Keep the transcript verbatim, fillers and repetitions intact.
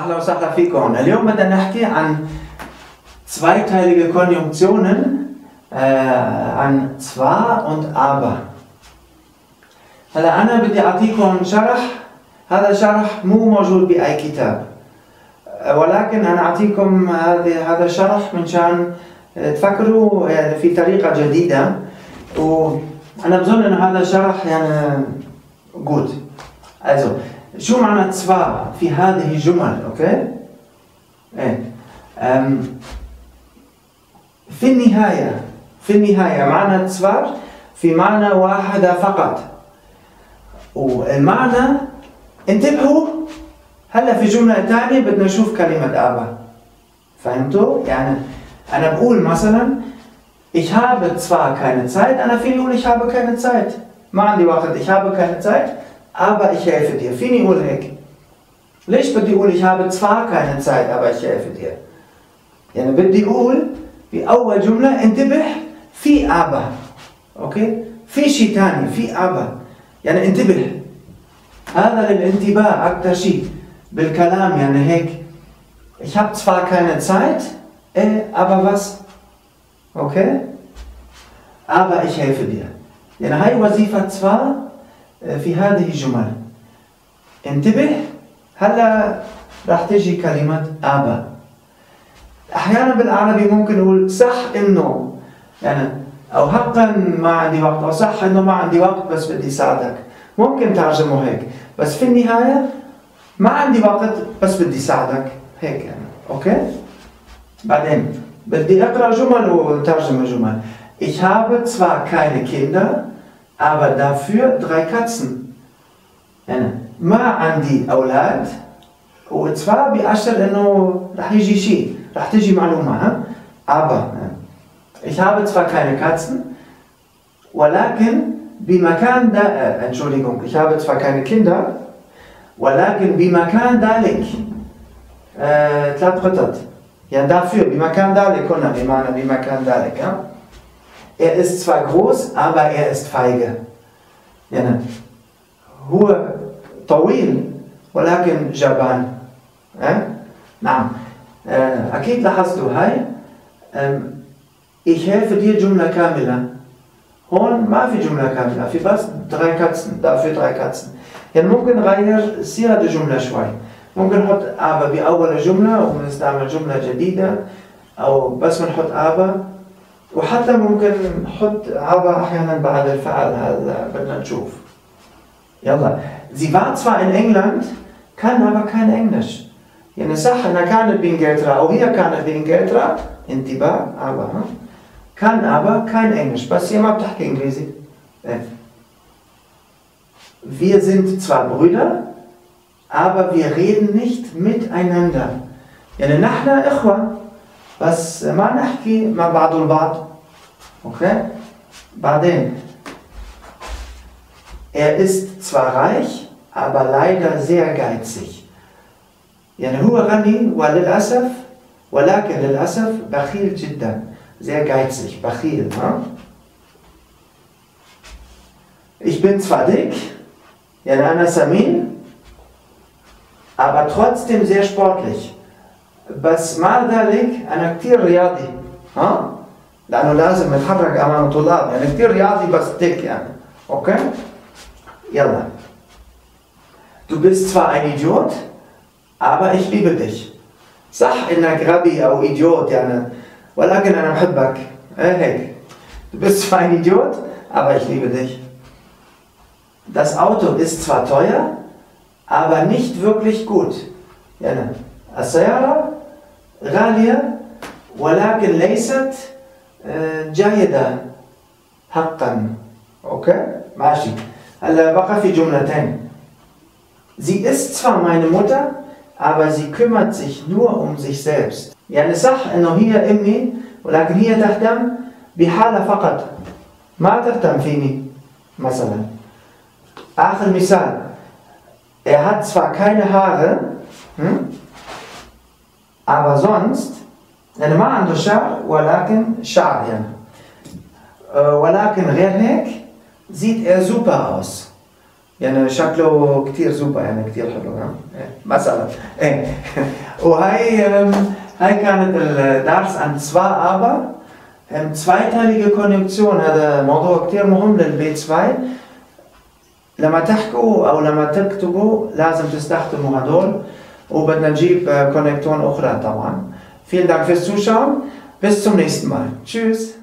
أهلا وسهلا فيكم. اليوم بدنا نحكي عن zweiteilige Konjunktionen, آه, عن zwar und aber. هلا أنا بدي أعطيكم شرح. هذا شرح مو موجود بأي كتاب، ولكن أنا أعطيكم هذا هذا الشرح منشان تفكروا يعني في طريقة جديدة، وأنا بظن إنه هذا الشرح يعني جود. Also شو معنى zwar في هذه الجمل؟ اوكي؟ ايه في النهاية في النهاية معنى zwar في معنى واحدة فقط، والمعنى انتبهوا هلا في جملة ثانية بدنا نشوف كلمة aber. فهمتوا؟ يعني أنا بقول مثلا ich habe zwar keine Zeit، أنا فيني أقول ich habe keine Zeit، ما عندي وقت، ich habe keine Zeit، aber ich helfe dir. فيني أقول هيك. ليش بدي أقول ich habe zwar keine Zeit aber ich helfe dir؟ يعني بدي أقول بأول جملة انتبه في aber، أوكي؟ في شيء ثاني، في aber، يعني انتبه. هذا للانتباه أكثر شيء بالكلام، يعني هيك ich habe zwar keine Zeit aber was؟ أوكي؟ aber ich helfe dir. يعني هاي وظيفة zwar في هذه الجمل. انتبه هلا راح تجي كلمة aber. أحيانا بالعربي ممكن نقول صح إنه يعني أو حقا ما عندي وقت، أو صح إنه ما عندي وقت بس بدي ساعدك، ممكن تعجمه هيك، بس في النهاية ما عندي وقت بس بدي ساعدك هيك يعني، أوكي؟ بعدين بدي أقرأ جمل وترجم جمل. Ich habe zwar keine Kinder aber dafür drei Katzen. يعني ما عندي أولاد، وإتفاق بيأشر إنه رح يجي شيء، رح تجي معلومة، ها؟ aber ich habe zwar keine Katzen ولكن بمكان ده Entschuldigung ich habe zwar keine Kinder ولكن بمكان ذلك ثلاث خطط. يعني dafür بمكان ذلك، قلنا بمعنى بمكان ذلك، ها؟ Er ist zwar groß, aber er ist feige. يعني هو طويل ولكن جبان. أه؟ نعم. أه أكيد لاحظتوا هاي. أه ich helfe dir جملة كاملة. هون ما في جملة كاملة، في بس drei Katzen، dafür drei Katzen. يعني ممكن نغير صيغة الجملة شوي. ممكن نحط aber بأول الجملة، وبنستعمل جملة جديدة، أو بس بنحط aber. وحتى ممكن نحط aber أحيانا بعد الفعل. هذا بدنا نشوف. يلا sie war zwar in England kann aber kein Englisch. يعني صح أنها كانت بإنجلترا أو هي كانت بإنجلترا، انتباه aber kann aber kein Englisch، بس هي ما بتحكي إنجليزي. Wir sind zwar Brüder aber wir reden nicht miteinander. يعني نحن إخوة بس ما نحكي مع بعض البعض. اوكي؟ بعدين Er ist zwar reich, aber leider sehr geizig. يعني هو غني وللأسف، ولكن للأسف بخيل جدا. sehr geizig، بخيل. ها؟ Ich bin zwar dick، يعني أنا سمين، aber trotzdem sehr sportlich. بس مع ذلك أنا كثير رياضي، ها؟ لأنه لازم نتحرك أمام الطلاب، يعني كثير رياضي بس تك يعني، أوكي؟ يلا. Du bist zwar ein Idiot، aber ich liebe dich. صح إنك غبي أو إيديوت يعني، ولكن أنا بحبك، إيه هيك. Du bist zwar ein Idiot، aber ich liebe dich. Das Auto ist zwar teuer، aber nicht wirklich gut. يعني السيارة غالية ولكن ليست جيدة حقا. اوكي؟ ماشي. هلا بقى في جملتين. Sie ist zwar meine Mutter, aber sie kümmert sich nur um sich selbst. يعني صح انه هي امي ولكن هي تهتم بحالها فقط، ما تهتم فيني مثلا. آخر مثال. Er hat zwar keine Haare، hm? aber sonst، يعني ما عنده شعر ولكن شعر يعني، ولكن غير هيك sieht er super aus. يعني شكله كثير زوبا، يعني كثير حلو مثلا. ايه وهي هاي كانت الدرس عن zwar aber zweieilige Konjunktion. هذا موضوع كثير مهم للبي اثنين. لما تحكوا او لما تكتبوا لازم تستخدموا هدول، وبدنا نجيب كونكتورن اخرى طبعا. Vielen Dank fürs Zuschauen. Bis zum nächsten Mal. Tschüss.